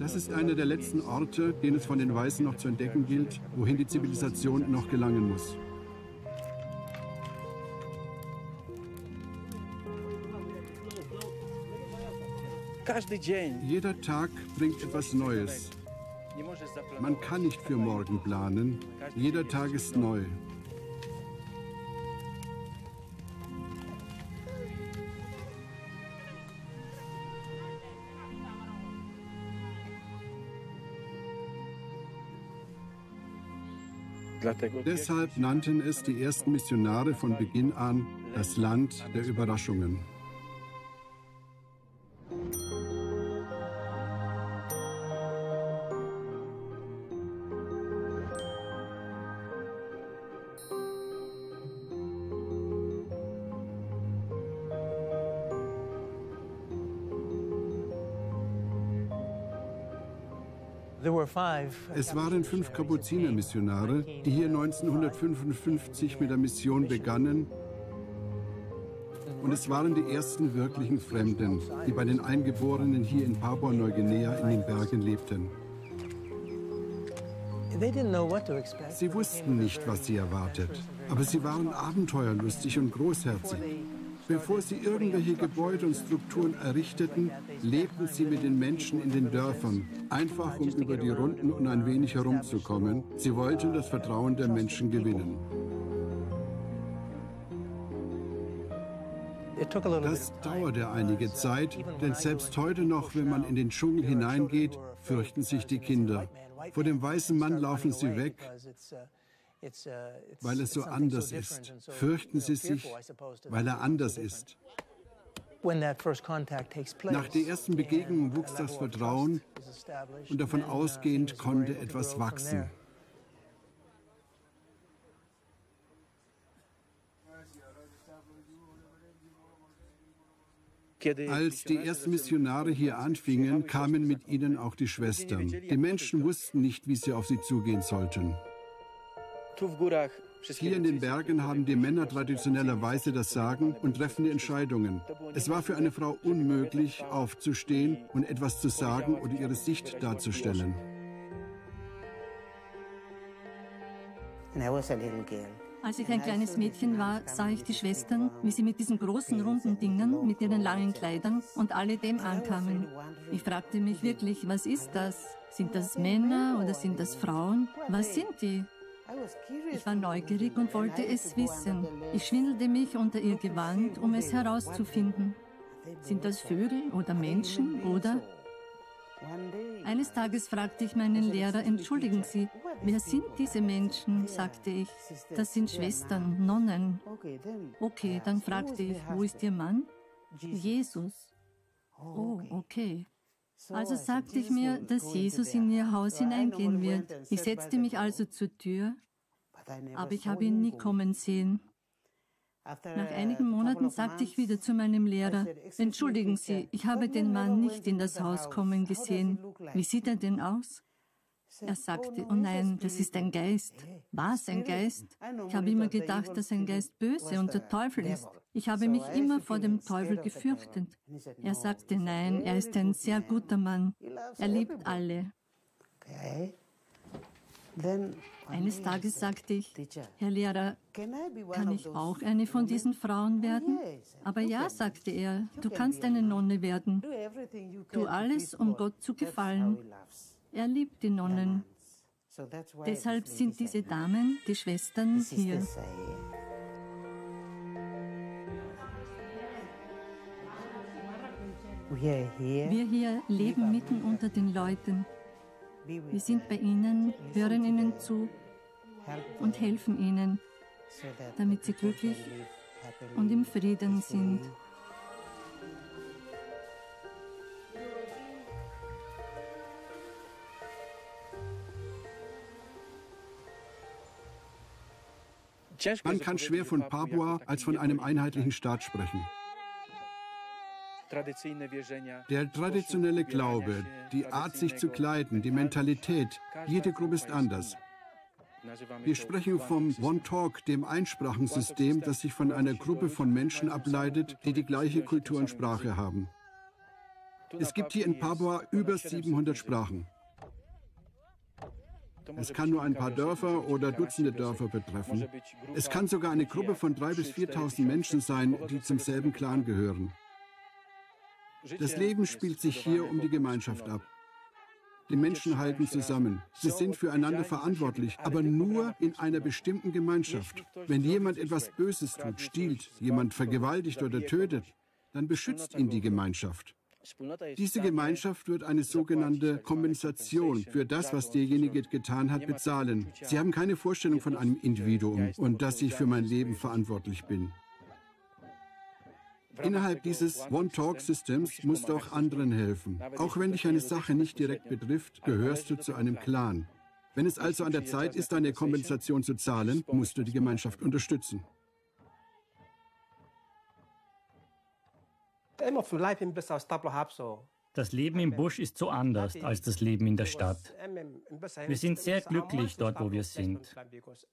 Das ist einer der letzten Orte, den es von den Weißen noch zu entdecken gilt, wohin die Zivilisation noch gelangen muss. Jeder Tag bringt etwas Neues. Man kann nicht für morgen planen. Jeder Tag ist neu. Deshalb nannten es die ersten Missionare von Beginn an das Land der Überraschungen. Es waren 5 Kapuzinermissionare, die hier 1955 mit der Mission begannen. Und es waren die ersten wirklichen Fremden, die bei den Eingeborenen hier in Papua-Neuguinea in den Bergen lebten. Sie wussten nicht, was sie erwartet, aber sie waren abenteuerlustig und großherzig. Bevor sie irgendwelche Gebäude und Strukturen errichteten, lebten sie mit den Menschen in den Dörfern, einfach um über die Runden und ein wenig herumzukommen. Sie wollten das Vertrauen der Menschen gewinnen. Das dauerte einige Zeit, denn selbst heute noch, wenn man in den Dschungel hineingeht, fürchten sich die Kinder. Vor dem weißen Mann laufen sie weg, weil es so anders ist. Fürchten sie sich, weil er anders ist. Nach der ersten Begegnung wuchs das Vertrauen und davon ausgehend konnte etwas wachsen. Als die ersten Missionare hier anfingen, kamen mit ihnen auch die Schwestern. Die Menschen wussten nicht, wie sie auf sie zugehen sollten. Hier in den Bergen haben die Männer traditionellerweise das Sagen und treffen die Entscheidungen. Es war für eine Frau unmöglich, aufzustehen und etwas zu sagen oder ihre Sicht darzustellen. Als ich ein kleines Mädchen war, sah ich die Schwestern, wie sie mit diesen großen runden Dingern, mit ihren langen Kleidern und alledem ankamen. Ich fragte mich wirklich, was ist das? Sind das Männer oder sind das Frauen? Was sind die? Ich war neugierig und wollte es wissen. Ich schwindelte mich unter ihr Gewand, um es herauszufinden. Sind das Vögel oder Menschen oder? Eines Tages fragte ich meinen Lehrer, entschuldigen Sie, wer sind diese Menschen, sagte ich. Das sind Schwestern, Nonnen. Okay, dann fragte ich, wo ist Ihr Mann? Jesus. Oh, okay. Also sagte ich mir, dass Jesus in ihr Haus hineingehen wird. Ich setzte mich also zur Tür, aber ich habe ihn nie kommen sehen. Nach einigen Monaten sagte ich wieder zu meinem Lehrer, entschuldigen Sie, ich habe den Mann nicht in das Haus kommen gesehen. Wie sieht er denn aus? Er sagte, oh nein, das ist ein Geist. War es ein Geist? Ich habe immer gedacht, dass ein Geist böse und der Teufel ist. Ich habe mich immer vor dem Teufel gefürchtet. Er sagte, nein, er ist ein sehr guter Manmann. Er liebt alle. Eines Tages sagte ich, Herr Lehrer, kann ich auch eine von diesen Frauen werden? Aber ja, sagte er, du kannst eine Nonne werden. Tu alles, um Gott zu gefallen. Er liebt die Nonnen. Deshalb sind diese Damen, die Schwestern, hier. Wir hier leben mitten unter den Leuten. Wir sind bei ihnen, hören ihnen zu und helfen ihnen, damit sie glücklich und im Frieden sind. Man kann schwer von Papua als von einem einheitlichen Staat sprechen. Der traditionelle Glaube, die Art, sich zu kleiden, die Mentalität, jede Gruppe ist anders. Wir sprechen vom One-Talk, dem Einsprachensystem, das sich von einer Gruppe von Menschen ableitet, die die gleiche Kultur und Sprache haben. Es gibt hier in Papua über 700 Sprachen. Es kann nur ein paar Dörfer oder Dutzende Dörfer betreffen. Es kann sogar eine Gruppe von 3.000 bis 4.000 Menschen sein, die zum selben Clan gehören. Das Leben spielt sich hier um die Gemeinschaft ab. Die Menschen halten zusammen. Sie sind füreinander verantwortlich, aber nur in einer bestimmten Gemeinschaft. Wenn jemand etwas Böses tut, stiehlt, jemand vergewaltigt oder tötet, dann beschützt ihn die Gemeinschaft. Diese Gemeinschaft wird eine sogenannte Kompensation für das, was derjenige getan hat, bezahlen. Sie haben keine Vorstellung von einem Individuum und dass ich für mein Leben verantwortlich bin. Innerhalb dieses One-Talk-Systems musst du auch anderen helfen. Auch wenn dich eine Sache nicht direkt betrifft, gehörst du zu einem Clan. Wenn es also an der Zeit ist, deine Kompensation zu zahlen, musst du die Gemeinschaft unterstützen. Das Leben im Busch ist so anders als das Leben in der Stadt. Wir sind sehr glücklich dort, wo wir sind,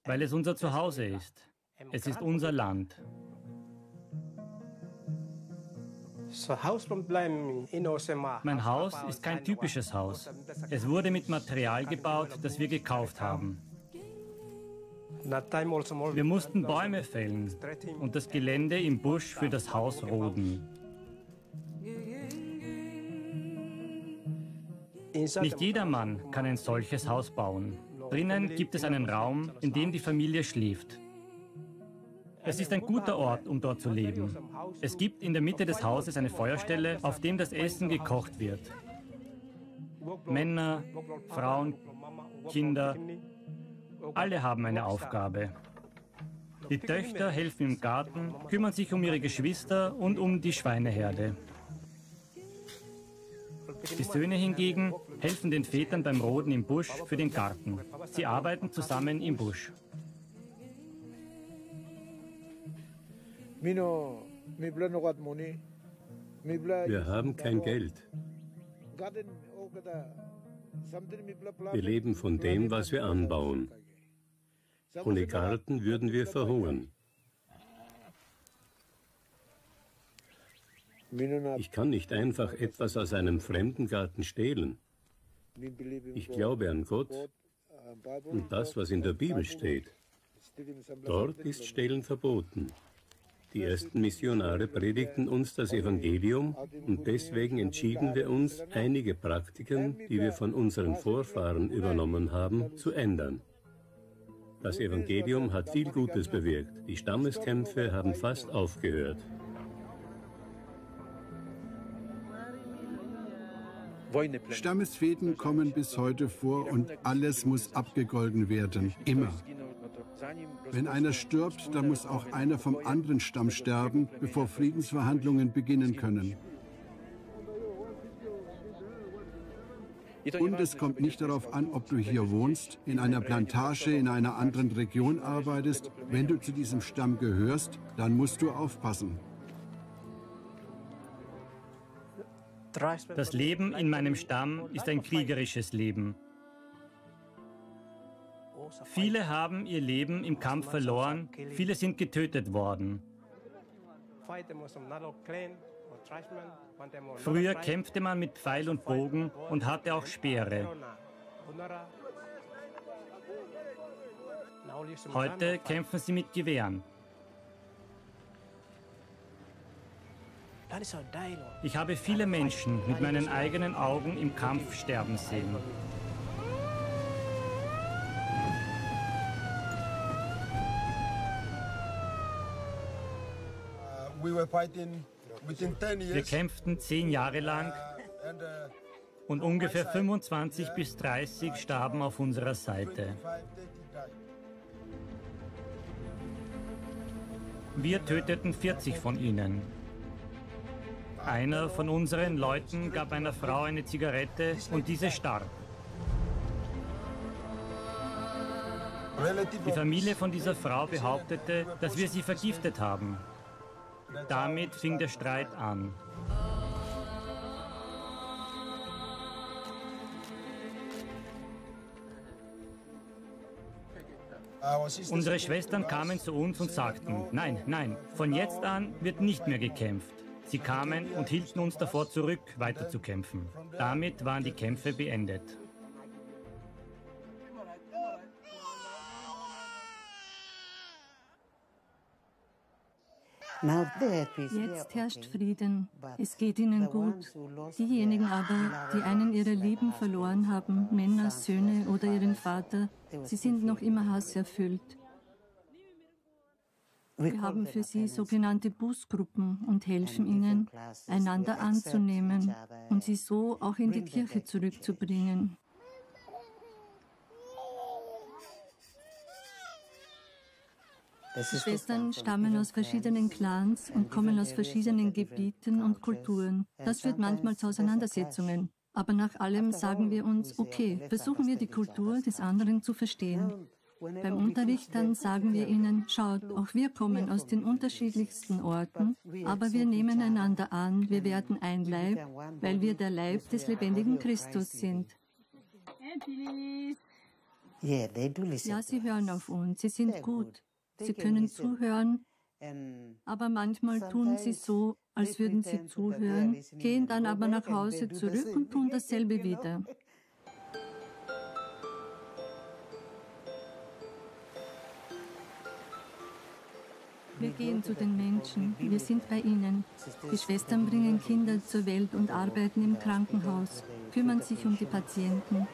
weil es unser Zuhause ist. Es ist unser Land. Mein Haus ist kein typisches Haus. Es wurde mit Material gebaut, das wir gekauft haben. Wir mussten Bäume fällen und das Gelände im Busch für das Haus roden. Nicht jedermann kann ein solches Haus bauen. Drinnen gibt es einen Raum, in dem die Familie schläft. Es ist ein guter Ort, um dort zu leben. Es gibt in der Mitte des Hauses eine Feuerstelle, auf dem das Essen gekocht wird. Männer, Frauen, Kinder, alle haben eine Aufgabe. Die Töchter helfen im Garten, kümmern sich um ihre Geschwister und um die Schweineherde. Die Söhne hingegen helfen den Vätern beim Roden im Busch für den Garten. Sie arbeiten zusammen im Busch. Wir haben kein Geld. Wir leben von dem, was wir anbauen. Ohne Garten würden wir verhungern. Ich kann nicht einfach etwas aus einem fremden Garten stehlen. Ich glaube an Gott und das, was in der Bibel steht. Dort ist Stehlen verboten. Die ersten Missionare predigten uns das Evangelium und deswegen entschieden wir uns, einige Praktiken, die wir von unseren Vorfahren übernommen haben, zu ändern. Das Evangelium hat viel Gutes bewirkt. Die Stammeskämpfe haben fast aufgehört. Stammesfehden kommen bis heute vor und alles muss abgegolten werden, immer. Wenn einer stirbt, dann muss auch einer vom anderen Stamm sterben, bevor Friedensverhandlungen beginnen können. Und es kommt nicht darauf an, ob du hier wohnst, in einer Plantage, in einer anderen Region arbeitest. Wenn du zu diesem Stamm gehörst, dann musst du aufpassen. Das Leben in meinem Stamm ist ein kriegerisches Leben. Viele haben ihr Leben im Kampf verloren, viele sind getötet worden. Früher kämpfte man mit Pfeil und Bogen und hatte auch Speere. Heute kämpfen sie mit Gewehren. Ich habe viele Menschen mit meinen eigenen Augen im Kampf sterben sehen. Wir kämpften 10 Jahre lang und ungefähr 25 bis 30 starben auf unserer Seite. Wir töteten 40 von ihnen. Einer von unseren Leuten gab einer Frau eine Zigarette und diese starb. Die Familie von dieser Frau behauptete, dass wir sie vergiftet haben. Damit fing der Streit an. Unsere Schwestern kamen zu uns und sagten, nein, nein, von jetzt an wird nicht mehr gekämpft. Sie kamen und hielten uns davor zurück, weiterzukämpfen. Damit waren die Kämpfe beendet. Jetzt herrscht Frieden. Es geht ihnen gut. Diejenigen aber, die einen ihrer Lieben verloren haben, Männer, Söhne oder ihren Vater, sie sind noch immer hasserfüllt. Wir haben für sie sogenannte Bußgruppen und helfen ihnen, einander anzunehmen und sie so auch in die Kirche zurückzubringen. Die Schwestern stammen aus verschiedenen Clans und kommen aus verschiedenen Gebieten und Kulturen. Das führt manchmal zu Auseinandersetzungen. Aber nach allem sagen wir uns, okay, versuchen wir die Kultur des anderen zu verstehen. Beim Unterricht dann sagen wir ihnen, schaut, auch wir kommen aus den unterschiedlichsten Orten, aber wir nehmen einander an, wir werden ein Leib, weil wir der Leib des lebendigen Christus sind. Ja, sie hören auf uns, sie sind gut. Sie können zuhören, aber manchmal tun sie so, als würden sie zuhören, gehen dann aber nach Hause zurück und tun dasselbe wieder. Wir gehen zu den Menschen, wir sind bei ihnen. Die Schwestern bringen Kinder zur Welt und arbeiten im Krankenhaus, kümmern sich um die Patienten.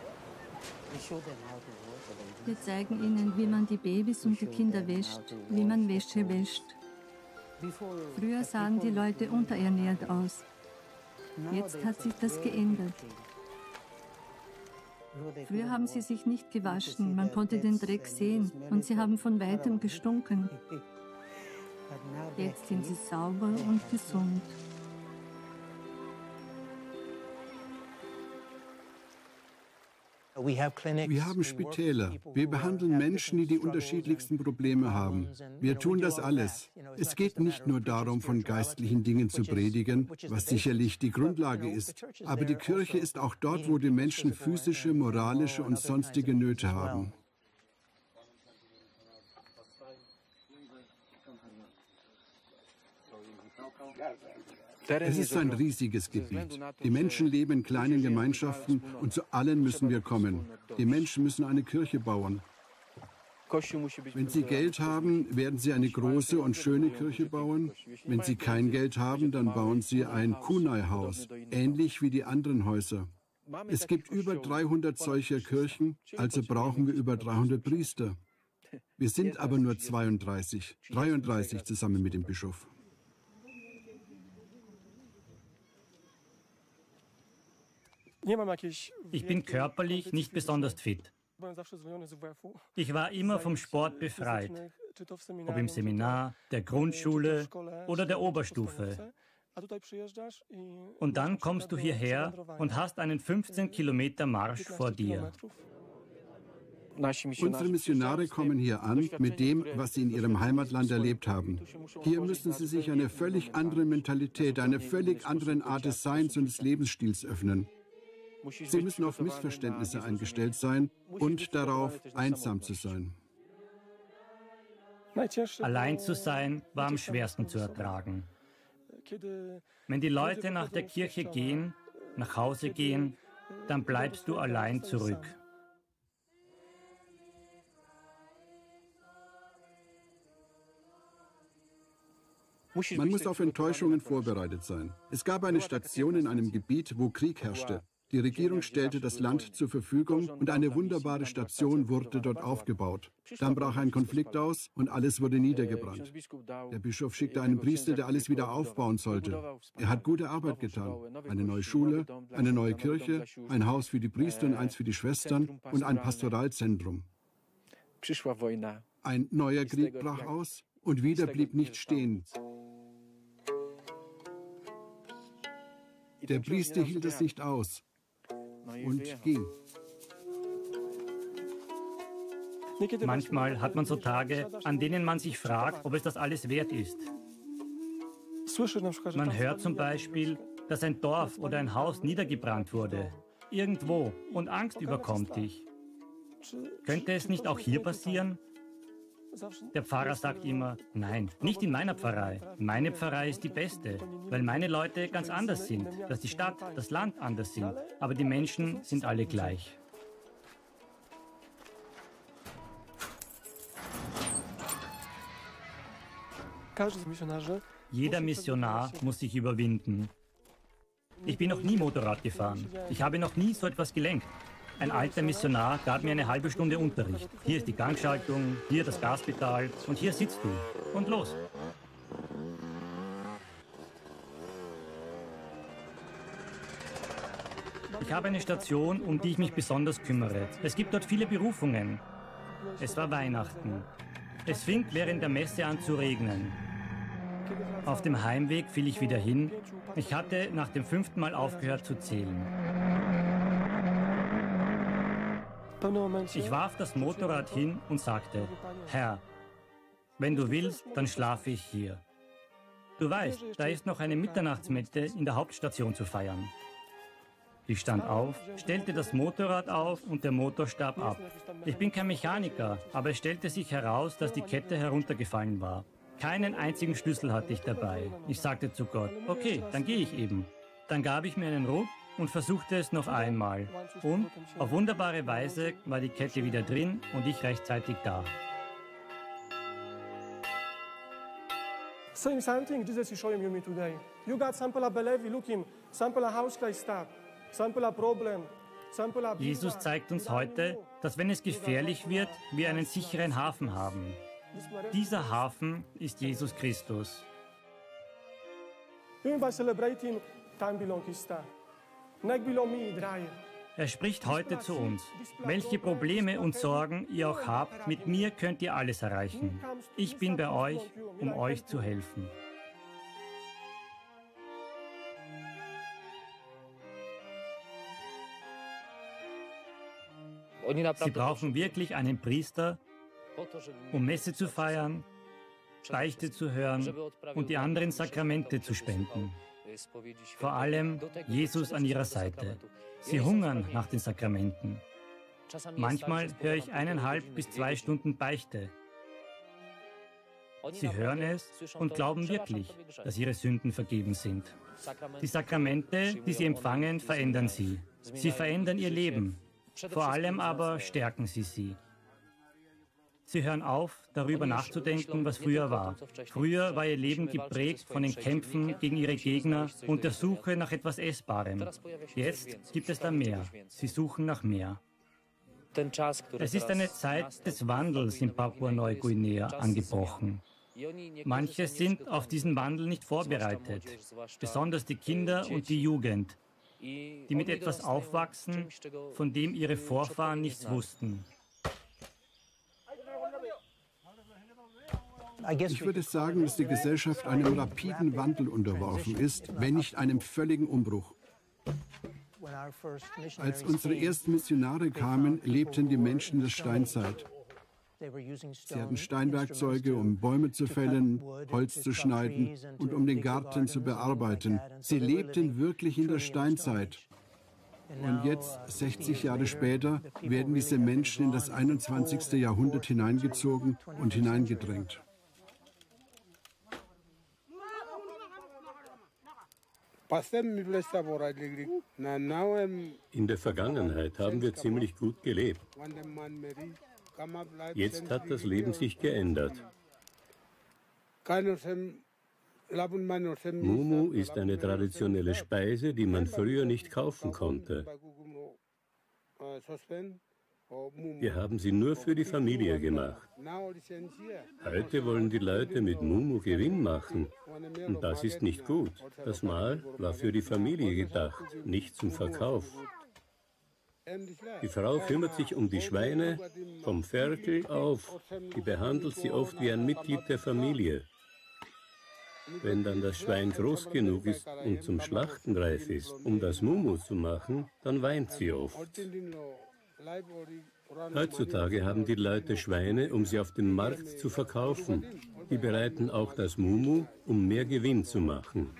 Wir zeigen ihnen, wie man die Babys und die Kinder wäscht, wie man Wäsche wäscht. Früher sahen die Leute unterernährt aus. Jetzt hat sich das geändert. Früher haben sie sich nicht gewaschen, man konnte den Dreck sehen und sie haben von weitem gestunken. Jetzt sind sie sauber und gesund. Wir haben Spitäler. Wir behandeln Menschen, die die unterschiedlichsten Probleme haben. Wir tun das alles. Es geht nicht nur darum, von geistlichen Dingen zu predigen, was sicherlich die Grundlage ist. Aber die Kirche ist auch dort, wo die Menschen physische, moralische und sonstige Nöte haben. Es ist ein riesiges Gebiet. Die Menschen leben in kleinen Gemeinschaften und zu allen müssen wir kommen. Die Menschen müssen eine Kirche bauen. Wenn sie Geld haben, werden sie eine große und schöne Kirche bauen. Wenn sie kein Geld haben, dann bauen sie ein Kunai-Haus, ähnlich wie die anderen Häuser. Es gibt über 300 solcher Kirchen, also brauchen wir über 300 Priester. Wir sind aber nur 32, 33 zusammen mit dem Bischof. Ich bin körperlich nicht besonders fit. Ich war immer vom Sport befreit, ob im Seminar, der Grundschule oder der Oberstufe. Und dann kommst du hierher und hast einen 15-Kilometer-Marsch vor dir. Unsere Missionare kommen hier an mit dem, was sie in ihrem Heimatland erlebt haben. Hier müssen sie sich einer völlig anderen Mentalität, einer völlig anderen Art des Seins und des Lebensstils öffnen. Sie müssen auf Missverständnisse eingestellt sein und darauf, einsam zu sein. Allein zu sein war am schwersten zu ertragen. Wenn die Leute nach der Kirche gehen, nach Hause gehen, dann bleibst du allein zurück. Man muss auf Enttäuschungen vorbereitet sein. Es gab eine Station in einem Gebiet, wo Krieg herrschte. Die Regierung stellte das Land zur Verfügung und eine wunderbare Station wurde dort aufgebaut. Dann brach ein Konflikt aus und alles wurde niedergebrannt. Der Bischof schickte einen Priester, der alles wieder aufbauen sollte. Er hat gute Arbeit getan. Eine neue Schule, eine neue Kirche, ein Haus für die Priester und eins für die Schwestern und ein Pastoralzentrum. Ein neuer Krieg brach aus und wieder blieb nichts stehen. Der Priester hielt es nicht aus und ging. Manchmal hat man so Tage, an denen man sich fragt, ob es das alles wert ist. Man hört zum Beispiel, dass ein Dorf oder ein Haus niedergebrannt wurde, irgendwo, und Angst überkommt dich. Könnte es nicht auch hier passieren? Der Pfarrer sagt immer, nein, nicht in meiner Pfarrei. Meine Pfarrei ist die beste, weil meine Leute ganz anders sind, dass die Stadt, das Land anders sind, aber die Menschen sind alle gleich. Jeder Missionar muss sich überwinden. Ich bin noch nie Motorrad gefahren. Ich habe noch nie so etwas gelenkt. Ein alter Missionar gab mir eine halbe Stunde Unterricht. Hier ist die Gangschaltung, hier das Gaspedal und hier sitzt du. Und los! Ich habe eine Station, um die ich mich besonders kümmere. Es gibt dort viele Berufungen. Es war Weihnachten. Es fing während der Messe an zu regnen. Auf dem Heimweg fiel ich wieder hin. Ich hatte nach dem 5. Mal aufgehört zu zählen. Ich warf das Motorrad hin und sagte, Herr, wenn du willst, dann schlafe ich hier. Du weißt, da ist noch eine Mitternachtsmette in der Hauptstation zu feiern. Ich stand auf, stellte das Motorrad auf und der Motor starb ab. Ich bin kein Mechaniker, aber es stellte sich heraus, dass die Kette heruntergefallen war. Keinen einzigen Schlüssel hatte ich dabei. Ich sagte zu Gott, okay, dann gehe ich eben. Dann gab ich mir einen Ruck und versuchte es noch einmal. Und auf wunderbare Weise war die Kette wieder drin und ich rechtzeitig da. Same thing, this is showing you today. You got sample belief, look him, sample house like stop, sample problem. Jesus zeigt uns heute, dass wenn es gefährlich wird, wir einen sicheren Hafen haben. Dieser Hafen ist Jesus Christus. Er spricht heute zu uns. Welche Probleme und Sorgen ihr auch habt, mit mir könnt ihr alles erreichen. Ich bin bei euch, um euch zu helfen. Sie brauchen wirklich einen Priester, um Messe zu feiern, Beichte zu hören und die anderen Sakramente zu spenden. Vor allem Jesus an ihrer Seite. Sie hungern nach den Sakramenten. Manchmal höre ich 1,5 bis 2 Stunden Beichte. Sie hören es und glauben wirklich, dass ihre Sünden vergeben sind. Die Sakramente, die sie empfangen, verändern sie. Sie verändern ihr Leben. Vor allem aber stärken sie sie. Sie hören auf, darüber nachzudenken, was früher war. Früher war ihr Leben geprägt von den Kämpfen gegen ihre Gegner und der Suche nach etwas Essbarem. Jetzt gibt es da mehr. Sie suchen nach mehr. Es ist eine Zeit des Wandels in Papua-Neuguinea angebrochen. Manche sind auf diesen Wandel nicht vorbereitet, besonders die Kinder und die Jugend, die mit etwas aufwachsen, von dem ihre Vorfahren nichts wussten. Ich würde sagen, dass die Gesellschaft einem rapiden Wandel unterworfen ist, wenn nicht einem völligen Umbruch. Als unsere ersten Missionare kamen, lebten die Menschen der Steinzeit. Sie hatten Steinwerkzeuge, um Bäume zu fällen, Holz zu schneiden und um den Garten zu bearbeiten. Sie lebten wirklich in der Steinzeit. Und jetzt, 60 Jahre später, werden diese Menschen in das 21. Jahrhundert hineingezogen und hineingedrängt. In der Vergangenheit haben wir ziemlich gut gelebt. Jetzt hat das Leben sich geändert. Mumu ist eine traditionelle Speise, die man früher nicht kaufen konnte. Wir haben sie nur für die Familie gemacht. Heute wollen die Leute mit Mumu Gewinn machen. Und das ist nicht gut. Das Mahl war für die Familie gedacht, nicht zum Verkauf. Die Frau kümmert sich um die Schweine vom Ferkel auf. Sie behandelt sie oft wie ein Mitglied der Familie. Wenn dann das Schwein groß genug ist und zum Schlachten reif ist, um das Mumu zu machen, dann weint sie oft. Heutzutage haben die Leute Schweine, um sie auf dem Markt zu verkaufen. Die bereiten auch das Mumu, um mehr Gewinn zu machen.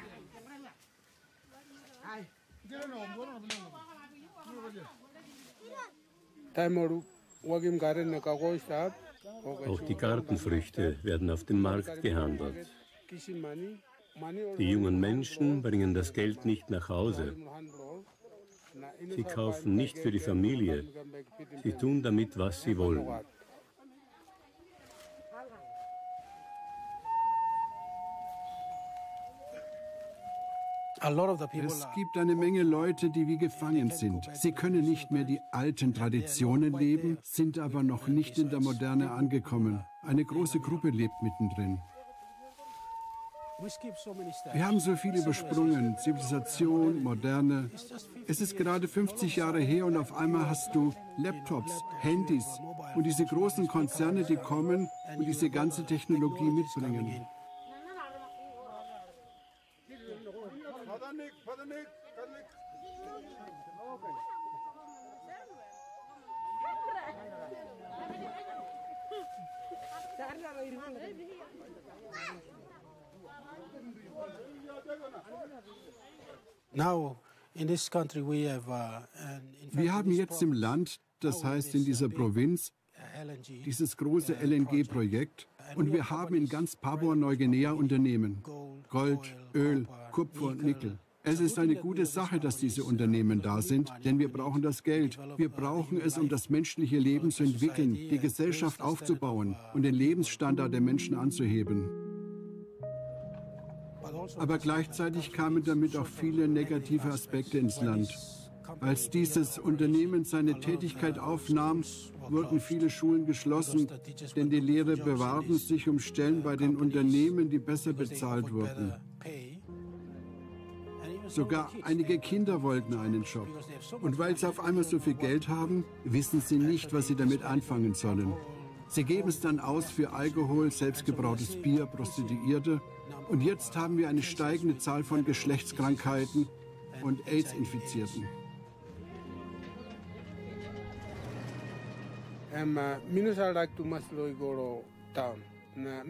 Auch die Gartenfrüchte werden auf dem Markt gehandelt. Die jungen Menschen bringen das Geld nicht nach Hause. Sie kaufen nicht für die Familie. Sie tun damit, was sie wollen. Es gibt eine Menge Leute, die wie gefangen sind. Sie können nicht mehr die alten Traditionen leben, sind aber noch nicht in der Moderne angekommen. Eine große Gruppe lebt mittendrin. Wir haben so viel übersprungen, Zivilisation, Moderne. Es ist gerade 50 Jahre her und auf einmal hast du Laptops, Handys und diese großen Konzerne, die kommen und diese ganze Technologie mitbringen. Wir haben jetzt im Land, das heißt in dieser Provinz, dieses große LNG-Projekt und wir haben in ganz Papua-Neuguinea Unternehmen. Gold, Öl, Kupfer und Nickel. Es ist eine gute Sache, dass diese Unternehmen da sind, denn wir brauchen das Geld. Wir brauchen es, um das menschliche Leben zu entwickeln, die Gesellschaft aufzubauen und den Lebensstandard der Menschen anzuheben. Aber gleichzeitig kamen damit auch viele negative Aspekte ins Land. Als dieses Unternehmen seine Tätigkeit aufnahm, wurden viele Schulen geschlossen, denn die Lehrer bewarben sich um Stellen bei den Unternehmen, die besser bezahlt wurden. Sogar einige Kinder wollten einen Job. Und weil sie auf einmal so viel Geld haben, wissen sie nicht, was sie damit anfangen sollen. Sie geben es dann aus für Alkohol, selbstgebrautes Bier, Prostituierte. Und jetzt haben wir eine steigende Zahl von Geschlechtskrankheiten und AIDS-Infizierten.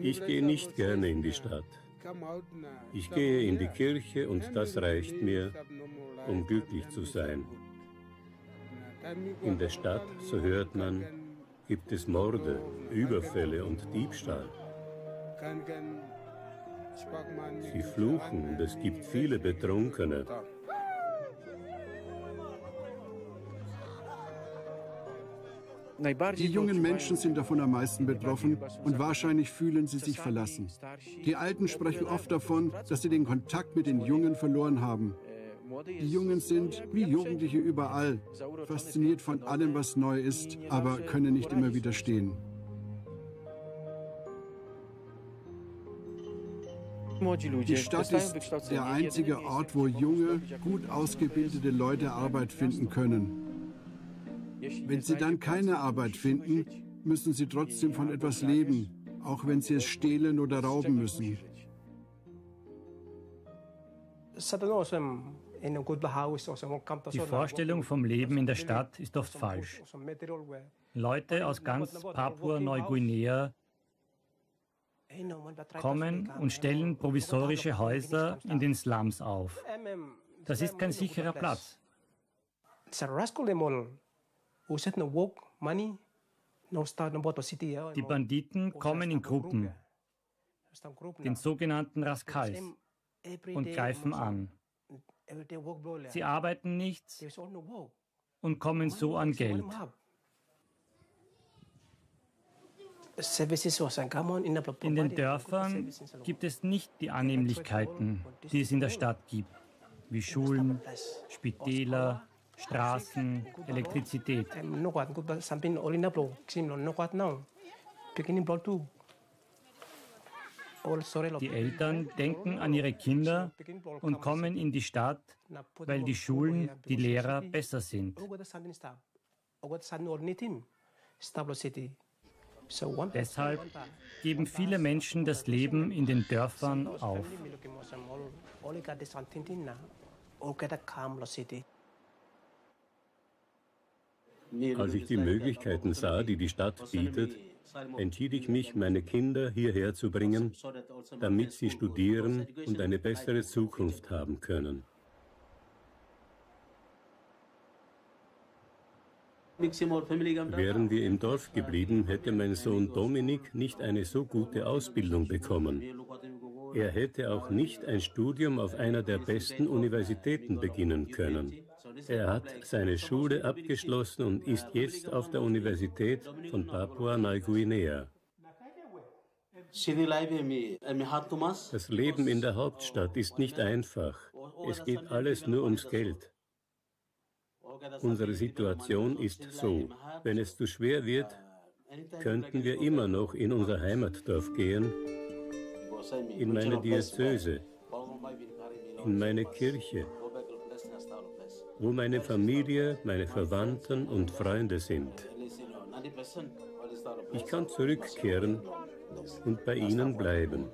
Ich gehe nicht gerne in die Stadt. Ich gehe in die Kirche und das reicht mir, um glücklich zu sein. In der Stadt, so hört man, gibt es Morde, Überfälle und Diebstahl. Sie fluchen und es gibt viele Betrunkene. Die jungen Menschen sind davon am meisten betroffen und wahrscheinlich fühlen sie sich verlassen. Die Alten sprechen oft davon, dass sie den Kontakt mit den Jungen verloren haben. Die Jungen sind, wie Jugendliche überall, fasziniert von allem, was neu ist, aber können nicht immer widerstehen. Die Stadt ist der einzige Ort, wo junge, gut ausgebildete Leute Arbeit finden können. Wenn sie dann keine Arbeit finden, müssen sie trotzdem von etwas leben, auch wenn sie es stehlen oder rauben müssen. Die Vorstellung vom Leben in der Stadt ist oft falsch. Leute aus ganz Papua-Neuguinea kommen und stellen provisorische Häuser in den Slums auf. Das ist kein sicherer Platz. Die Banditen kommen in Gruppen, den sogenannten Raskals, und greifen an. Sie arbeiten nicht und kommen so an Geld. In den Dörfern gibt es nicht die Annehmlichkeiten, die es in der Stadt gibt, wie Schulen, Spitäler, Straßen, Elektrizität. Die Eltern denken an ihre Kinder und kommen in die Stadt, weil die Schulen, die Lehrer besser sind. Deshalb geben viele Menschen das Leben in den Dörfern auf. Als ich die Möglichkeiten sah, die die Stadt bietet, entschied ich mich, meine Kinder hierher zu bringen, damit sie studieren und eine bessere Zukunft haben können. Wären wir im Dorf geblieben, hätte mein Sohn Dominik nicht eine so gute Ausbildung bekommen. Er hätte auch nicht ein Studium auf einer der besten Universitäten beginnen können. Er hat seine Schule abgeschlossen und ist jetzt auf der Universität von Papua Neuguinea. Das Leben in der Hauptstadt ist nicht einfach. Es geht alles nur ums Geld. Unsere Situation ist so. Wenn es zu schwer wird, könnten wir immer noch in unser Heimatdorf gehen, in meine Diözese, in meine Kirche, wo meine Familie, meine Verwandten und Freunde sind. Ich kann zurückkehren und bei ihnen bleiben.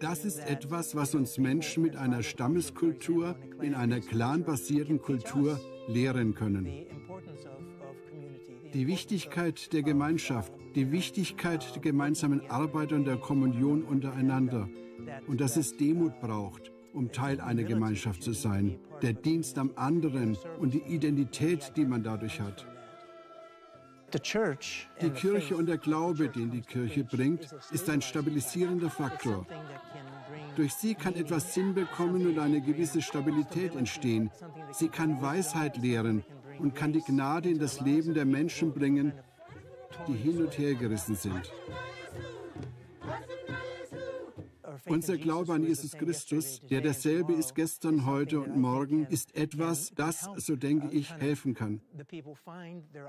Das ist etwas, was uns Menschen mit einer Stammeskultur, in einer clanbasierten Kultur lehren können. Die Wichtigkeit der Gemeinschaft, die Wichtigkeit der gemeinsamen Arbeit und der Kommunion untereinander. Und dass es Demut braucht, um Teil einer Gemeinschaft zu sein. Der Dienst am anderen und die Identität, die man dadurch hat. Die Kirche und der Glaube, den die Kirche bringt, ist ein stabilisierender Faktor. Durch sie kann etwas Sinn bekommen und eine gewisse Stabilität entstehen. Sie kann Weisheit lehren und kann die Gnade in das Leben der Menschen bringen, die hin und her gerissen sind. Unser Glaube an Jesus Christus, der derselbe ist gestern, heute und morgen, ist etwas, das, so denke ich, helfen kann.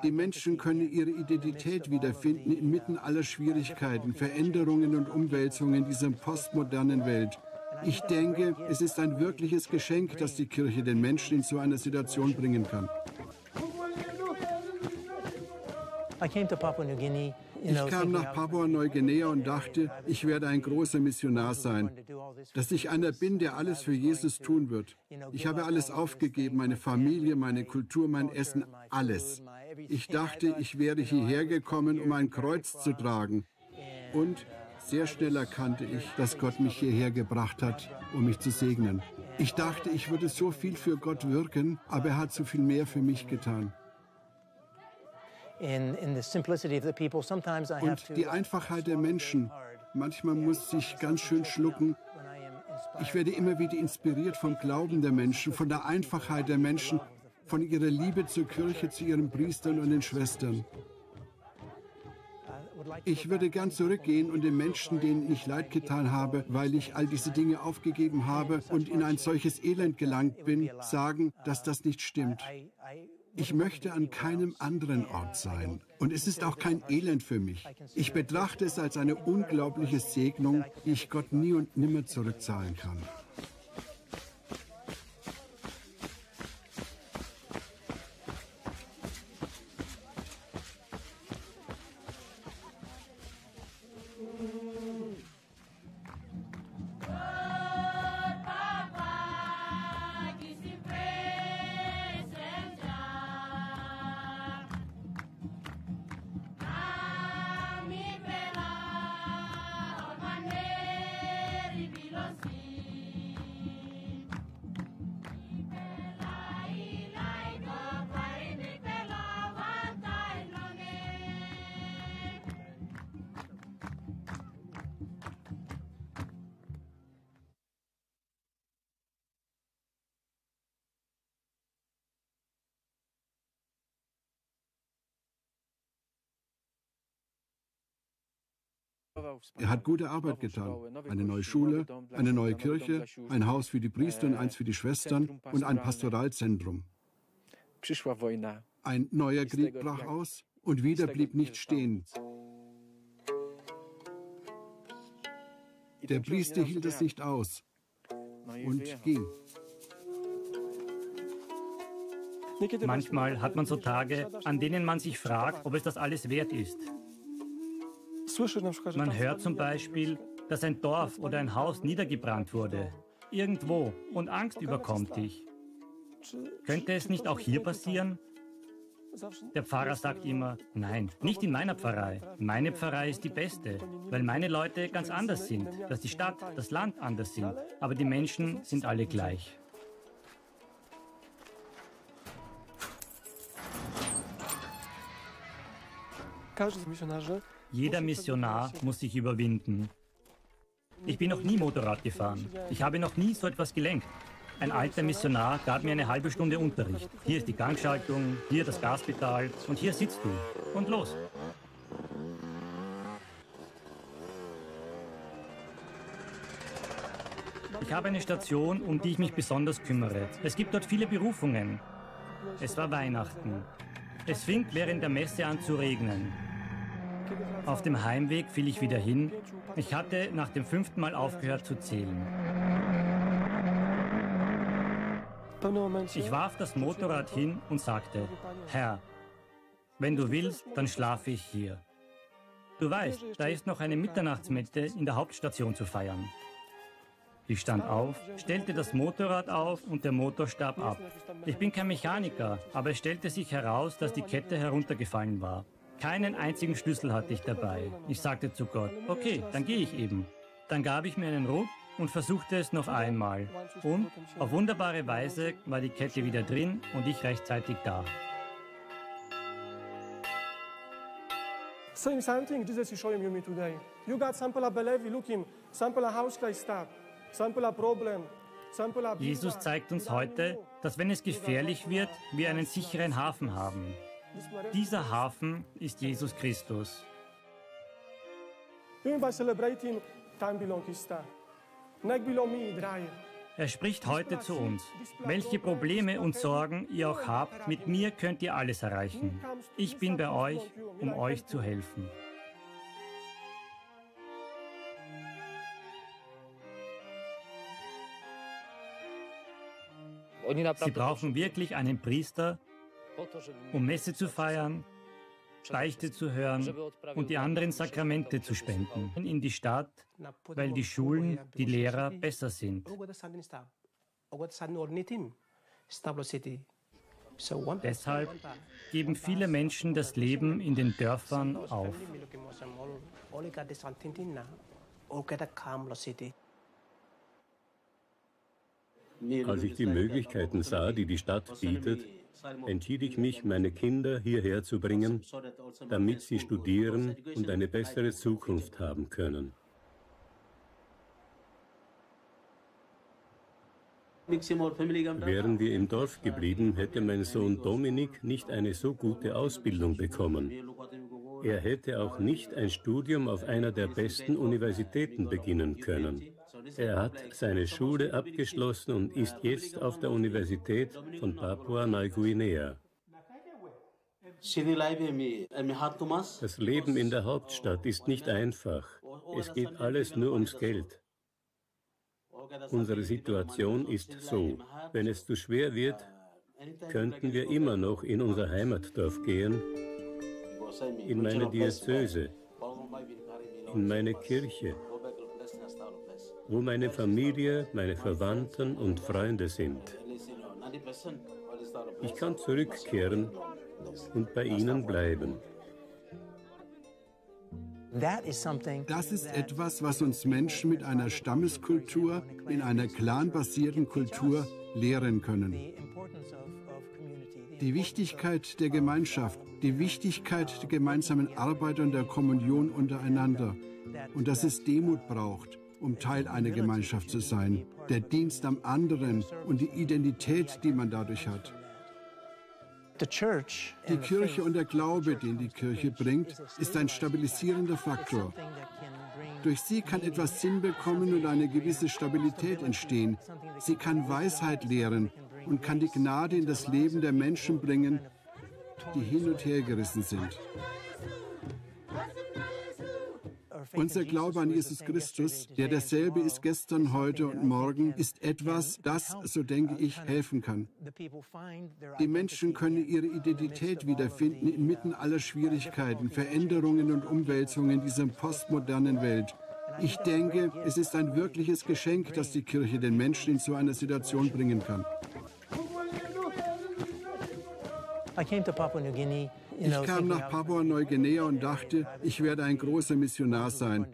Die Menschen können ihre Identität wiederfinden inmitten aller Schwierigkeiten, Veränderungen und Umwälzungen in dieser postmodernen Welt. Ich denke, es ist ein wirkliches Geschenk, das die Kirche den Menschen in so einer Situation bringen kann. Ich kam nach Papua-Neuguinea und dachte, ich werde ein großer Missionar sein, dass ich einer bin, der alles für Jesus tun wird. Ich habe alles aufgegeben, meine Familie, meine Kultur, mein Essen, alles. Ich dachte, ich wäre hierher gekommen, um ein Kreuz zu tragen. Und sehr schnell erkannte ich, dass Gott mich hierher gebracht hat, um mich zu segnen. Ich dachte, ich würde so viel für Gott wirken, aber er hat so viel mehr für mich getan. Und die Einfachheit der Menschen. Manchmal muss ich ganz schön schlucken. Ich werde immer wieder inspiriert vom Glauben der Menschen, von der Einfachheit der Menschen, von ihrer Liebe zur Kirche, zu ihren Priestern und den Schwestern. Ich würde gern zurückgehen und den Menschen, denen ich leid getan habe, weil ich all diese Dinge aufgegeben habe und in ein solches Elend gelangt bin, sagen, dass das nicht stimmt. Ich möchte an keinem anderen Ort sein. Und es ist auch kein Elend für mich. Ich betrachte es als eine unglaubliche Segnung, die ich Gott nie und nimmer zurückzahlen kann. Er hat gute Arbeit getan. Eine neue Schule, eine neue Kirche, ein Haus für die Priester und eins für die Schwestern und ein Pastoralzentrum. Ein neuer Krieg brach aus und wieder blieb nicht stehen. Der Priester hielt es nicht aus und ging. Manchmal hat man so Tage, an denen man sich fragt, ob es das alles wert ist. Man hört zum Beispiel, dass ein Dorf oder ein Haus niedergebrannt wurde, irgendwo, und Angst überkommt dich. Könnte es nicht auch hier passieren? Der Pfarrer sagt immer, nein, nicht in meiner Pfarrei. Meine Pfarrei ist die beste, weil meine Leute ganz anders sind, dass die Stadt, das Land anders sind, aber die Menschen sind alle gleich. Jeder Missionar muss sich überwinden. Ich bin noch nie Motorrad gefahren. Ich habe noch nie so etwas gelenkt. Ein alter Missionar gab mir eine halbe Stunde Unterricht. Hier ist die Gangschaltung, hier das Gaspedal und hier sitzt du. Und los! Ich habe eine Station, um die ich mich besonders kümmere. Es gibt dort viele Berufungen. Es war Weihnachten. Es fing während der Messe an zu regnen. Auf dem Heimweg fiel ich wieder hin. Ich hatte nach dem 5. Mal aufgehört zu zählen. Ich warf das Motorrad hin und sagte, Herr, wenn du willst, dann schlafe ich hier. Du weißt, da ist noch eine Mitternachtsmette in der Hauptstation zu feiern. Ich stand auf, stellte das Motorrad auf und der Motor starb ab. Ich bin kein Mechaniker, aber es stellte sich heraus, dass die Kette heruntergefallen war. Keinen einzigen Schlüssel hatte ich dabei. Ich sagte zu Gott, okay, dann gehe ich eben. Dann gab ich mir einen Ruck und versuchte es noch einmal. Und auf wunderbare Weise war die Kette wieder drin und ich rechtzeitig da. Same thing, this is showing me today. You got sample believe, look him, sample house like start, sample problem. Jesus zeigt uns heute, dass wenn es gefährlich wird, wir einen sicheren Hafen haben. Dieser Hafen ist Jesus Christus. Er spricht heute zu uns. Welche Probleme und Sorgen ihr auch habt, mit mir könnt ihr alles erreichen. Ich bin bei euch, um euch zu helfen. Sie brauchen wirklich einen Priester, um Messe zu feiern, Beichte zu hören und die anderen Sakramente zu spenden in die Stadt, weil die Schulen, die Lehrer besser sind. Deshalb geben viele Menschen das Leben in den Dörfern auf. Als ich die Möglichkeiten sah, die die Stadt bietet, entschied ich mich, meine Kinder hierher zu bringen, damit sie studieren und eine bessere Zukunft haben können. Wären wir im Dorf geblieben, hätte mein Sohn Dominik nicht eine so gute Ausbildung bekommen. Er hätte auch nicht ein Studium auf einer der besten Universitäten beginnen können. Er hat seine Schule abgeschlossen und ist jetzt auf der Universität von Papua Neuguinea. Das Leben in der Hauptstadt ist nicht einfach. Es geht alles nur ums Geld. Unsere Situation ist so. Wenn es zu schwer wird, könnten wir immer noch in unser Heimatdorf gehen, in meine Diözese, in meine Kirche, wo meine Familie, meine Verwandten und Freunde sind. Ich kann zurückkehren und bei ihnen bleiben. Das ist etwas, was uns Menschen mit einer Stammeskultur, in einer clanbasierten Kultur lehren können. Die Wichtigkeit der Gemeinschaft, die Wichtigkeit der gemeinsamen Arbeit und der Kommunion untereinander und dass es Demut braucht, um Teil einer Gemeinschaft zu sein, der Dienst am anderen und die Identität, die man dadurch hat. Die Kirche und der Glaube, den die Kirche bringt, ist ein stabilisierender Faktor. Durch sie kann etwas Sinn bekommen und eine gewisse Stabilität entstehen. Sie kann Weisheit lehren und kann die Gnade in das Leben der Menschen bringen, die hin und her gerissen sind. Unser Glaube an Jesus Christus, der derselbe ist gestern, heute und morgen, ist etwas, das, so denke ich, helfen kann. Die Menschen können ihre Identität wiederfinden inmitten aller Schwierigkeiten, Veränderungen und Umwälzungen dieser postmodernen Welt. Ich denke, es ist ein wirkliches Geschenk, das die Kirche den Menschen in so einer Situation bringen kann. Ich kam nach Papua-Neuguinea und dachte, ich werde ein großer Missionar sein,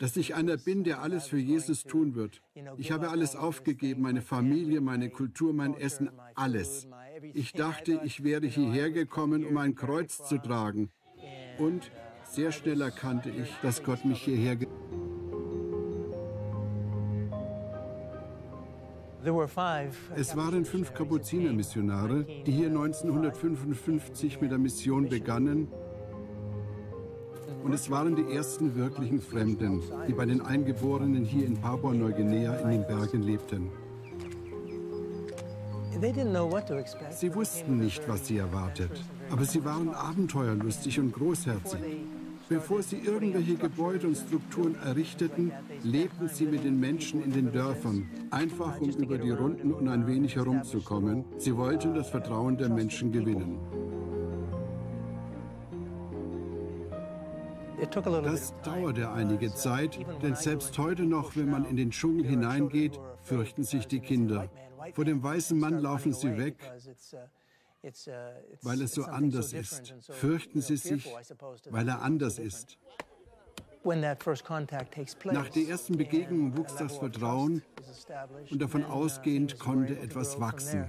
dass ich einer bin, der alles für Jesus tun wird. Ich habe alles aufgegeben, meine Familie, meine Kultur, mein Essen, alles. Ich dachte, ich wäre hierher gekommen, um ein Kreuz zu tragen. Und sehr schnell erkannte ich, dass Gott mich hierher gebracht hat. Es waren 5 Kapuzinermissionare, die hier 1955 mit der Mission begannen. Und es waren die ersten wirklichen Fremden, die bei den Eingeborenen hier in Papua-Neuguinea in den Bergen lebten. Sie wussten nicht, was sie erwartet, aber sie waren abenteuerlustig und großherzig. Bevor sie irgendwelche Gebäude und Strukturen errichteten, lebten sie mit den Menschen in den Dörfern, einfach um über die Runden und ein wenig herumzukommen. Sie wollten das Vertrauen der Menschen gewinnen. Das dauerte einige Zeit, denn selbst heute noch, wenn man in den Dschungel hineingeht, fürchten sich die Kinder. Vor dem weißen Mann laufen sie weg, weil es so anders ist. Fürchten sie sich, weil er anders ist. Nach der ersten Begegnung wuchs das Vertrauen und davon ausgehend konnte etwas wachsen.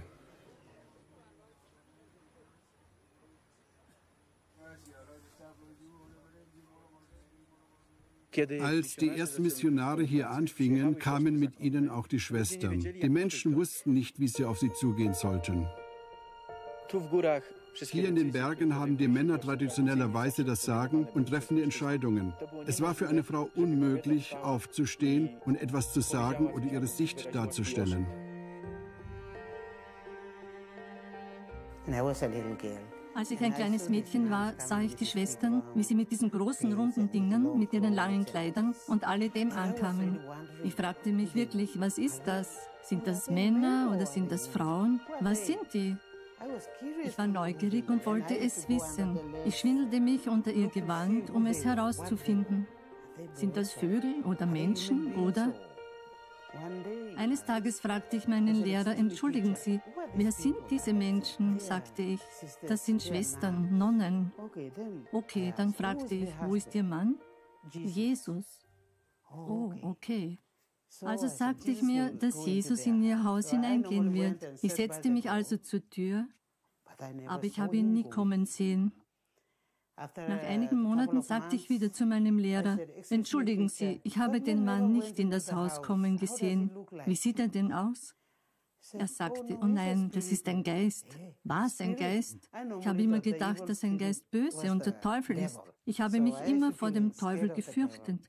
Als die ersten Missionare hier anfingen, kamen mit ihnen auch die Schwestern. Die Menschen wussten nicht, wie sie auf sie zugehen sollten. Hier in den Bergen haben die Männer traditionellerweise das Sagen und treffen die Entscheidungen. Es war für eine Frau unmöglich, aufzustehen und etwas zu sagen oder ihre Sicht darzustellen. Als ich ein kleines Mädchen war, sah ich die Schwestern, wie sie mit diesen großen, runden Dingern, mit ihren langen Kleidern und alledem ankamen. Ich fragte mich wirklich, was ist das? Sind das Männer oder sind das Frauen? Was sind die? Ich war neugierig und wollte es wissen. Ich schwindelte mich unter ihr Gewand, um es herauszufinden. Sind das Vögel oder Menschen oder... Eines Tages fragte ich meinen Lehrer, entschuldigen Sie, wer sind diese Menschen, sagte ich. Das sind Schwestern, Nonnen. Okay, dann fragte ich, wo ist Ihr Mann? Jesus. Oh, okay. Also sagte ich mir, dass Jesus in ihr Haus hineingehen wird. Ich setzte mich also zur Tür, aber ich habe ihn nie kommen sehen. Nach einigen Monaten sagte ich wieder zu meinem Lehrer, entschuldigen Sie, ich habe den Mann nicht in das Haus kommen gesehen. Wie sieht er denn aus? Er sagte, oh nein, das ist ein Geist. War es ein Geist? Ich habe immer gedacht, dass ein Geist böse und der Teufel ist. Ich habe mich immer vor dem Teufel gefürchtet.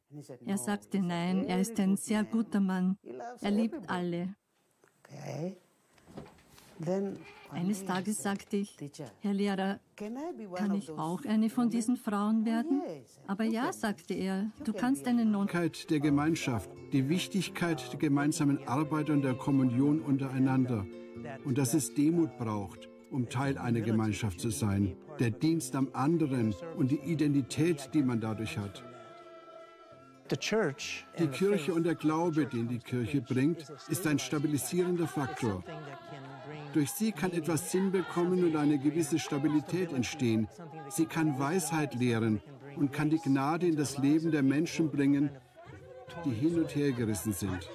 Er sagte, nein, er ist ein sehr guter Mann. Er liebt alle. Eines Tages sagte ich, Herr Lehrer, kann ich auch eine von diesen Frauen werden? Aber ja, sagte er, du kannst eine Nonne. Die Wichtigkeit der Gemeinschaft, die Wichtigkeit der gemeinsamen Arbeit und der Kommunion untereinander und dass es Demut braucht, um Teil einer Gemeinschaft zu sein, der Dienst am anderen und die Identität, die man dadurch hat. Die Kirche und der Glaube, den die Kirche bringt, ist ein stabilisierender Faktor. Durch sie kann etwas Sinn bekommen und eine gewisse Stabilität entstehen. Sie kann Weisheit lehren und kann die Gnade in das Leben der Menschen bringen, die hin und her gerissen sind.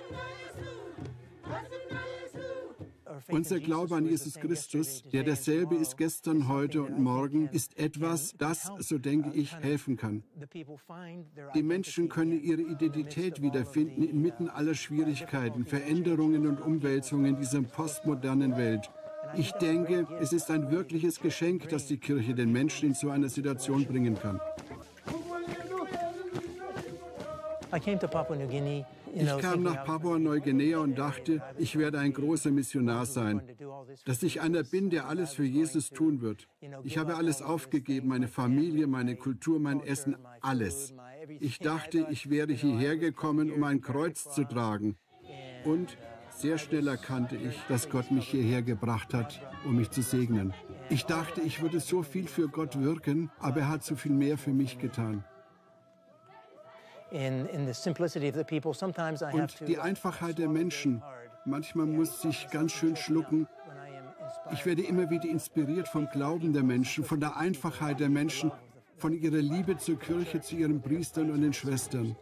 Unser Glaube an Jesus Christus, der derselbe ist gestern, heute und morgen, ist etwas, das, so denke ich, helfen kann. Die Menschen können ihre Identität wiederfinden inmitten aller Schwierigkeiten, Veränderungen und Umwälzungen dieser postmodernen Welt. Ich denke, es ist ein wirkliches Geschenk, das die Kirche den Menschen in so einer Situation bringen kann. Ich kam nach Papua-Neuguinea und dachte, ich werde ein großer Missionar sein, dass ich einer bin, der alles für Jesus tun wird. Ich habe alles aufgegeben, meine Familie, meine Kultur, mein Essen, alles. Ich dachte, ich wäre hierher gekommen, um ein Kreuz zu tragen. Und sehr schnell erkannte ich, dass Gott mich hierher gebracht hat, um mich zu segnen. Ich dachte, ich würde so viel für Gott wirken, aber er hat so viel mehr für mich getan. Und die Einfachheit der Menschen. Manchmal muss ich ganz schön schlucken. Ich werde immer wieder inspiriert vom Glauben der Menschen, von der Einfachheit der Menschen, von ihrer Liebe zur Kirche, zu ihren Priestern und den Schwestern.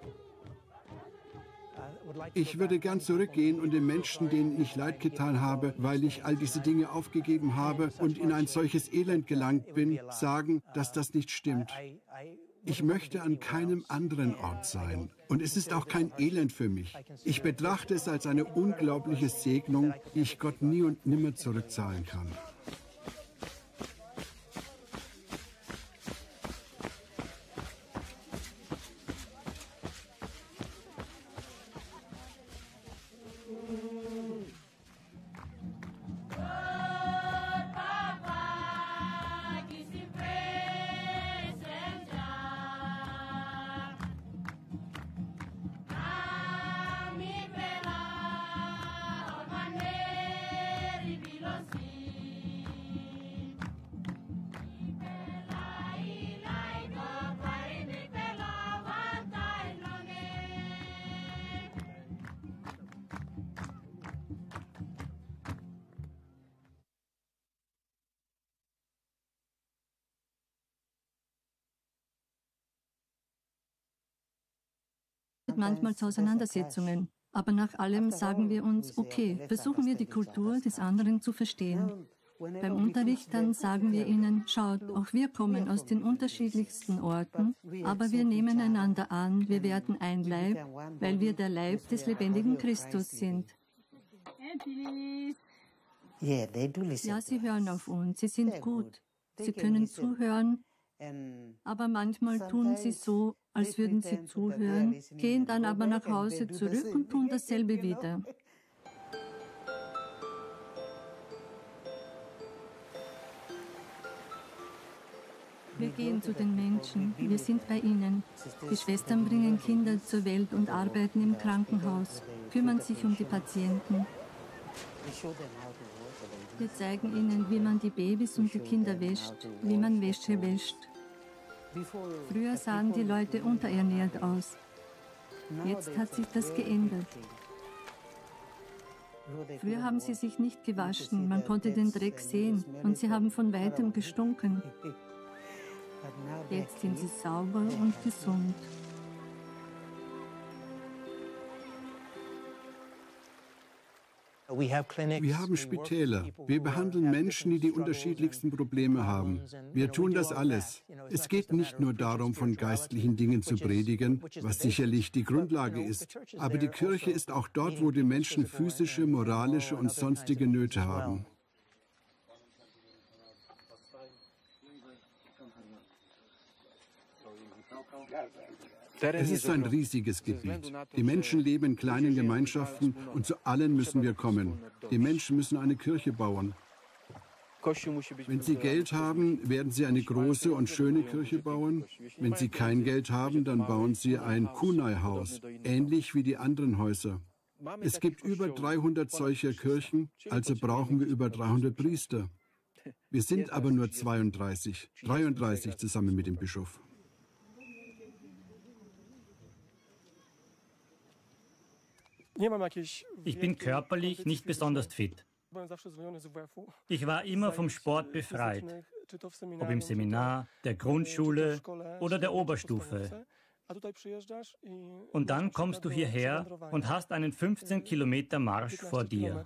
Ich würde gern zurückgehen und den Menschen, denen ich Leid getan habe, weil ich all diese Dinge aufgegeben habe und in ein solches Elend gelangt bin, sagen, dass das nicht stimmt. Ich möchte an keinem anderen Ort sein. Und es ist auch kein Elend für mich. Ich betrachte es als eine unglaubliche Segnung, die ich Gott nie und nimmer zurückzahlen kann. Manchmal zu Auseinandersetzungen. Aber nach allem sagen wir uns, okay, versuchen wir die Kultur des anderen zu verstehen. Beim Unterricht dann sagen wir ihnen, schaut, auch wir kommen aus den unterschiedlichsten Orten, aber wir nehmen einander an, wir werden ein Leib, weil wir der Leib des lebendigen Christus sind. Ja, sie hören auf uns, sie sind gut, sie können zuhören, aber manchmal tun sie so, als würden sie zuhören, gehen dann aber nach Hause zurück und tun dasselbe wieder. Wir gehen zu den Menschen, wir sind bei ihnen. Die Schwestern bringen Kinder zur Welt und arbeiten im Krankenhaus, kümmern sich um die Patienten. Wir zeigen ihnen, wie man die Babys und die Kinder wäscht, wie man Wäsche wäscht. Früher sahen die Leute unterernährt aus. Jetzt hat sich das geändert. Früher haben sie sich nicht gewaschen, man konnte den Dreck sehen und sie haben von weitem gestunken. Jetzt sind sie sauber und gesund. Wir haben Spitäler. Wir behandeln Menschen, die die unterschiedlichsten Probleme haben. Wir tun das alles. Es geht nicht nur darum, von geistlichen Dingen zu predigen, was sicherlich die Grundlage ist. Aber die Kirche ist auch dort, wo die Menschen physische, moralische und sonstige Nöte haben. Es ist ein riesiges Gebiet. Die Menschen leben in kleinen Gemeinschaften und zu allen müssen wir kommen. Die Menschen müssen eine Kirche bauen. Wenn sie Geld haben, werden sie eine große und schöne Kirche bauen. Wenn sie kein Geld haben, dann bauen sie ein Kunai-Haus, ähnlich wie die anderen Häuser. Es gibt über 300 solcher Kirchen, also brauchen wir über 300 Priester. Wir sind aber nur 32, 33 zusammen mit dem Bischof. Ich bin körperlich nicht besonders fit. Ich war immer vom Sport befreit, ob im Seminar, der Grundschule oder der Oberstufe. Und dann kommst du hierher und hast einen 15-Kilometer-Marsch vor dir.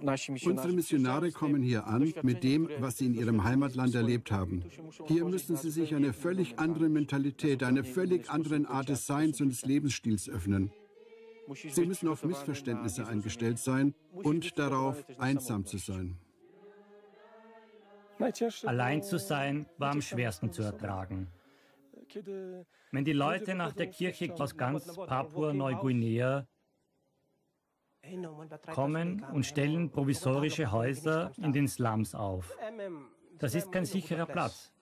Unsere Missionare kommen hier an mit dem, was sie in ihrem Heimatland erlebt haben. Hier müssen sie sich einer völlig anderen Mentalität, einer völlig anderen Art des Seins und des Lebensstils öffnen. Sie müssen auf Missverständnisse eingestellt sein und darauf, einsam zu sein. Allein zu sein war am schwersten zu ertragen. Wenn die Leute nach der Kirche aus ganz Papua-Neuguinea kommen und stellen provisorische Häuser in den Slums auf. Das ist kein sicherer Platz.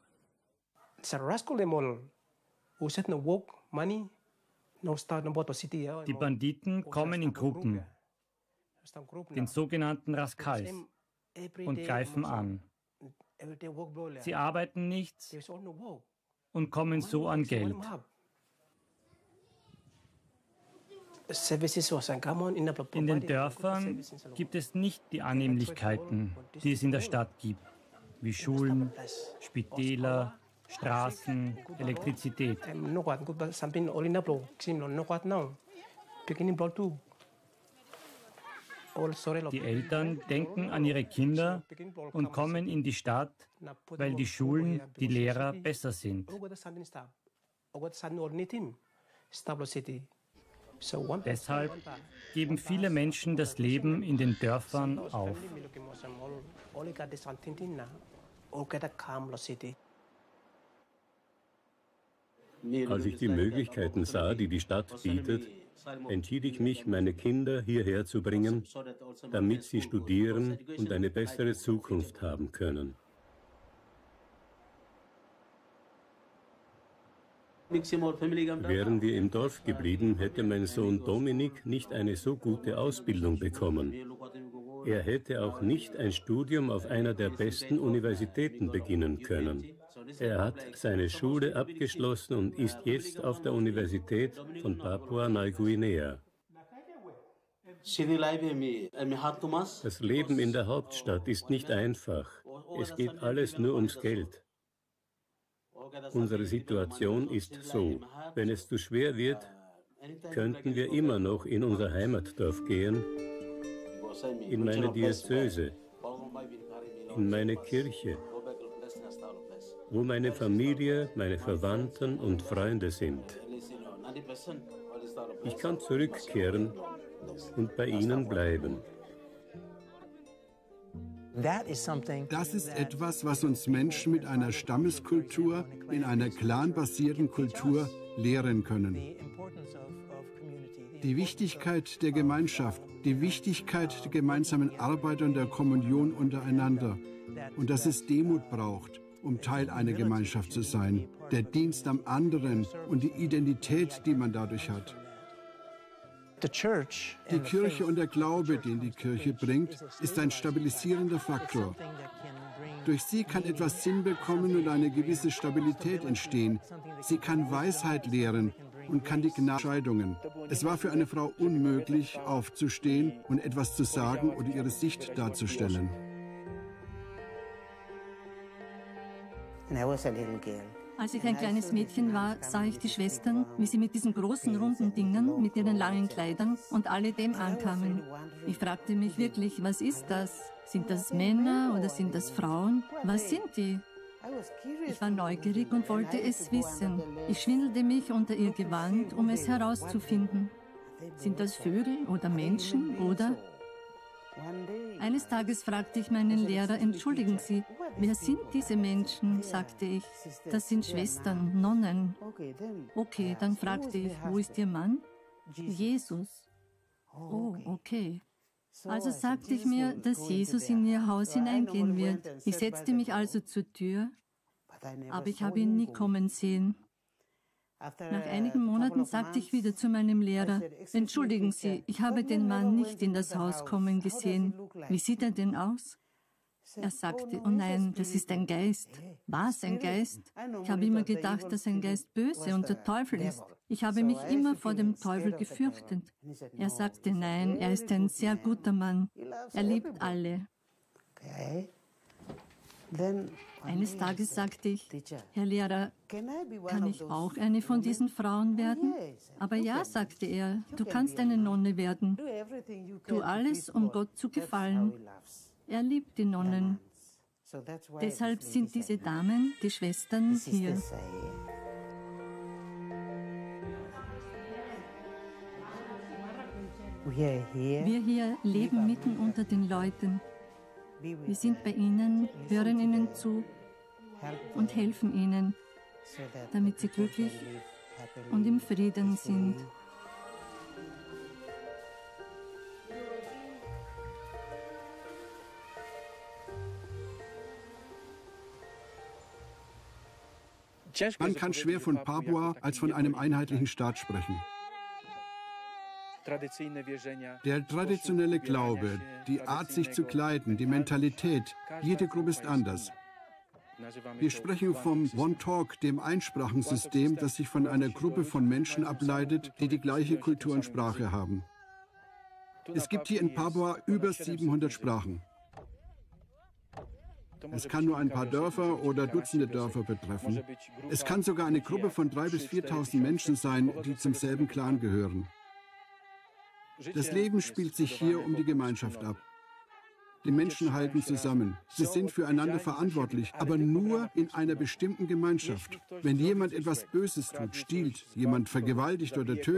Die Banditen kommen in Gruppen, den sogenannten Raskals, und greifen an. Sie arbeiten nicht und kommen so an Geld. In den Dörfern gibt es nicht die Annehmlichkeiten, die es in der Stadt gibt, wie Schulen, Spitäler, Straßen, Elektrizität. Die Eltern denken an ihre Kinder und kommen in die Stadt, weil die Schulen, die Lehrer besser sind. Deshalb geben viele Menschen das Leben in den Dörfern auf. Als ich die Möglichkeiten sah, die die Stadt bietet, entschied ich mich, meine Kinder hierher zu bringen, damit sie studieren und eine bessere Zukunft haben können. Wären wir im Dorf geblieben, hätte mein Sohn Dominik nicht eine so gute Ausbildung bekommen. Er hätte auch nicht ein Studium auf einer der besten Universitäten beginnen können. Er hat seine Schule abgeschlossen und ist jetzt auf der Universität von Papua Neuguinea. Das Leben in der Hauptstadt ist nicht einfach. Es geht alles nur ums Geld. Unsere Situation ist so. Wenn es zu schwer wird, könnten wir immer noch in unser Heimatdorf gehen, in meine Diözese, in meine Kirche, wo meine Familie, meine Verwandten und Freunde sind. Ich kann zurückkehren und bei ihnen bleiben. Das ist etwas, was uns Menschen mit einer Stammeskultur, in einer clanbasierten Kultur lehren können. Die Wichtigkeit der Gemeinschaft, die Wichtigkeit der gemeinsamen Arbeit und der Kommunion untereinander. Und dass es Demut braucht, um Teil einer Gemeinschaft zu sein. Der Dienst am anderen und die Identität, die man dadurch hat. Die Kirche und der Glaube, den die Kirche bringt, ist ein stabilisierender Faktor. Durch sie kann etwas Sinn bekommen und eine gewisse Stabilität entstehen. Sie kann Weisheit lehren und kann die Entscheidungen. Es war für eine Frau unmöglich, aufzustehen und etwas zu sagen oder ihre Sicht darzustellen. Als ich ein kleines Mädchen war, sah ich die Schwestern, wie sie mit diesen großen, runden Dingern, mit ihren langen Kleidern und alledem ankamen. Ich fragte mich wirklich, was ist das? Sind das Männer oder sind das Frauen? Was sind die? Ich war neugierig und wollte es wissen. Ich schwindelte mich unter ihr Gewand, um es herauszufinden. Sind das Vögel oder Menschen oder... Eines Tages fragte ich meinen Lehrer, entschuldigen Sie, wer sind diese Menschen, sagte ich. Das sind Schwestern, Nonnen. Okay, dann fragte ich, wo ist Ihr Mann? Jesus. Oh, okay. Also sagte ich mir, dass Jesus in ihr Haus hineingehen wird. Ich setzte mich also zur Tür, aber ich habe ihn nie kommen sehen. Nach einigen Monaten sagte ich wieder zu meinem Lehrer, entschuldigen Sie, ich habe den Mann nicht in das Haus kommen gesehen. Wie sieht er denn aus? Er sagte, oh nein, das ist ein Geist. War es ein Geist? Ich habe immer gedacht, dass ein Geist böse und der Teufel ist. Ich habe mich immer vor dem Teufel gefürchtet. Er sagte, nein, er ist ein sehr guter Mann. Er liebt alle. Eines Tages sagte ich, Herr Lehrer, kann ich auch eine von diesen Frauen werden? Aber ja, sagte er, du kannst eine Nonne werden. Tu alles, um Gott zu gefallen. Er liebt die Nonnen. Deshalb sind diese Damen, die Schwestern, hier. Wir hier leben mitten unter den Leuten. Wir sind bei ihnen, hören ihnen zu und helfen ihnen, damit sie glücklich und im Frieden sind. Man kann schwer von Papua als von einem einheitlichen Staat sprechen. Der traditionelle Glaube, die Art, sich zu kleiden, die Mentalität, jede Gruppe ist anders. Wir sprechen vom One-Talk, dem Einsprachensystem, das sich von einer Gruppe von Menschen ableitet, die die gleiche Kultur und Sprache haben. Es gibt hier in Papua über 700 Sprachen. Es kann nur ein paar Dörfer oder Dutzende Dörfer betreffen. Es kann sogar eine Gruppe von 3.000 bis 4.000 Menschen sein, die zum selben Clan gehören. Das Leben spielt sich hier um die Gemeinschaft ab. Die Menschen halten zusammen. Sie sind füreinander verantwortlich, aber nur in einer bestimmten Gemeinschaft. Wenn jemand etwas Böses tut, stiehlt, jemand vergewaltigt oder tötet,